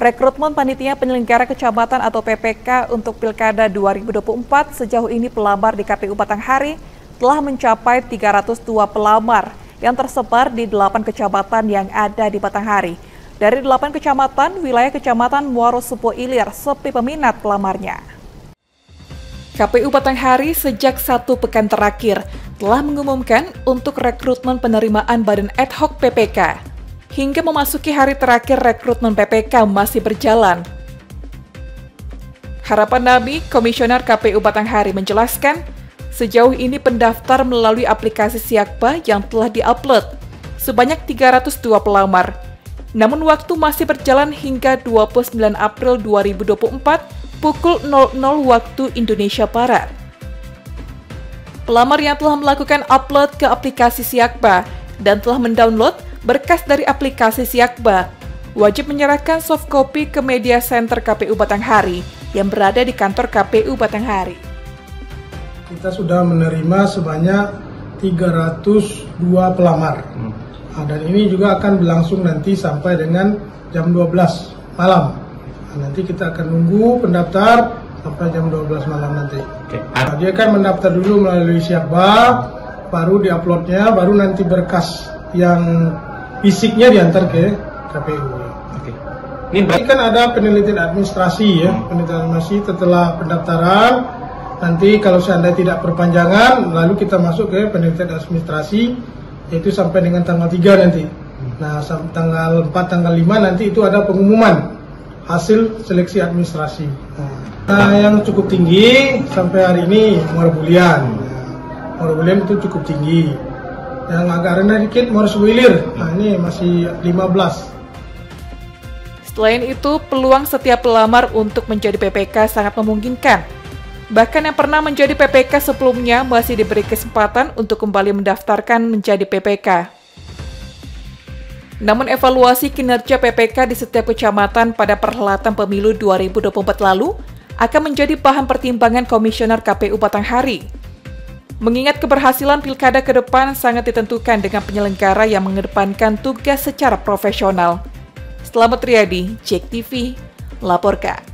Rekrutmen Panitia Penyelenggara Kecamatan atau PPK untuk Pilkada 2024 sejauh ini pelamar di KPU Batanghari telah mencapai 302 pelamar yang tersebar di 8 kecamatan yang ada di Batanghari. Dari 8 kecamatan, wilayah Kecamatan Muaro Supo Ilir sepi peminat pelamarnya. KPU Batanghari sejak 1 pekan terakhir telah mengumumkan untuk rekrutmen penerimaan badan ad hoc PPK. Hingga memasuki hari terakhir rekrutmen PPK masih berjalan. Harapan Nabi, Komisioner KPU Batanghari menjelaskan, sejauh ini pendaftar melalui aplikasi SIAKBA yang telah diupload sebanyak 302 pelamar. Namun waktu masih berjalan hingga 29 April 2024 pukul 00 waktu Indonesia Barat. Pelamar yang telah melakukan upload ke aplikasi SIAKBA dan telah mendownload berkas dari aplikasi SIAKBA wajib menyerahkan soft copy ke media center KPU Batanghari yang berada di kantor KPU Batanghari. Kita sudah menerima sebanyak 302 pelamar. Dan ini juga akan berlangsung nanti sampai dengan jam 12 malam. Nanti kita akan nunggu pendaftar sampai jam 12 malam nanti. Dia akan mendaftar dulu melalui SIAKBA, baru diuploadnya, baru nanti berkas yang fisiknya diantar ke KPU. Oke. Ini kan ada penelitian administrasi ya, penelitian administrasi setelah pendaftaran. Nanti kalau seandainya tidak perpanjangan, lalu kita masuk ke penelitian administrasi, yaitu sampai dengan tanggal 3 nanti. Nah, tanggal 4, tanggal 5 nanti itu ada pengumuman hasil seleksi administrasi. Nah, yang cukup tinggi sampai hari ini Muaro Bulian. Muaro Bulian itu cukup tinggi. Yang agak rendah dikit, Muaro Supo Ilir. Nah, ini masih 15. Selain itu, peluang setiap pelamar untuk menjadi PPK sangat memungkinkan. Bahkan yang pernah menjadi PPK sebelumnya masih diberi kesempatan untuk kembali mendaftarkan menjadi PPK. Namun evaluasi kinerja PPK di setiap kecamatan pada perhelatan pemilu 2024 lalu akan menjadi bahan pertimbangan Komisioner KPU Batanghari. Mengingat keberhasilan pilkada ke depan sangat ditentukan dengan penyelenggara yang mengedepankan tugas secara profesional. Selamat Riyadi, JEK TV, laporkan.